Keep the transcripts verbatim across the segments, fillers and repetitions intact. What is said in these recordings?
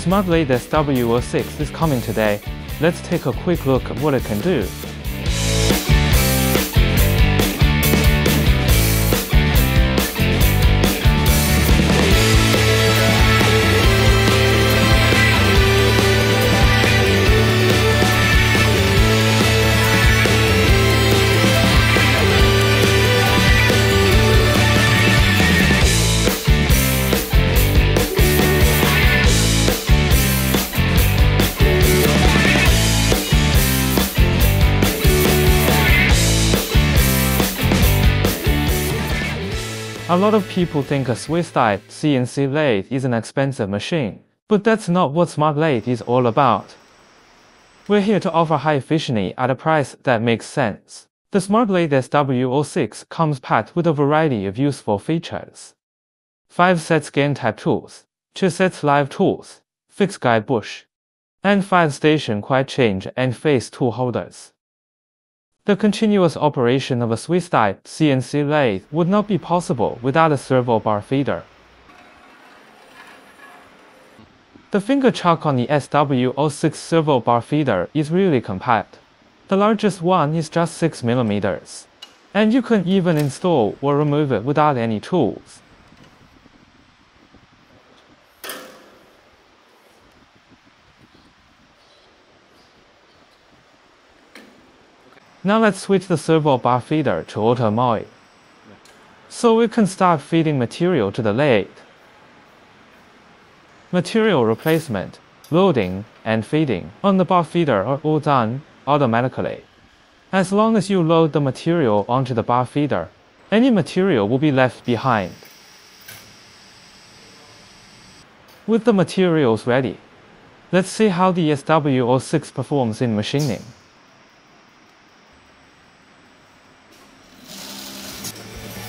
SmartLathe S W zero six is coming today. Let's take a quick look at what it can do. A lot of people think a Swiss-style C N C lathe is an expensive machine, but that's not what SmartLathe is all about. We're here to offer high efficiency at a price that makes sense. The SmartLathe S W zero six comes packed with a variety of useful features. five sets game type tools, two sets live tools, fixed guide bush, and five station quiet change and face tool holders. The continuous operation of a Swiss-style C N C lathe would not be possible without a servo bar feeder. The finger chuck on the S W zero six servo bar feeder is really compact. The largest one is just six millimeters, and you can even install or remove it without any tools. Now let's switch the servo bar feeder to auto mode, so we can start feeding material to the lathe. Material replacement, loading, and feeding on the bar feeder are all done automatically. As long as you load the material onto the bar feeder, any material will be left behind. With the materials ready, let's see how the S W zero six performs in machining.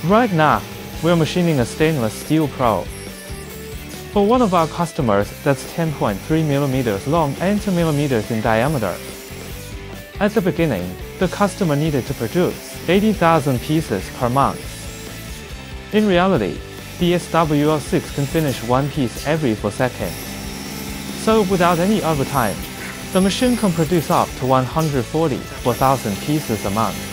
Right now, we're machining a stainless steel probe. For one of our customers, that's ten point three millimeters long and two millimeters in diameter. At the beginning, the customer needed to produce eighty thousand pieces per month. In reality, the S W zero six can finish one piece every four seconds. So without any overtime, the machine can produce up to one hundred forty-four thousand pieces a month.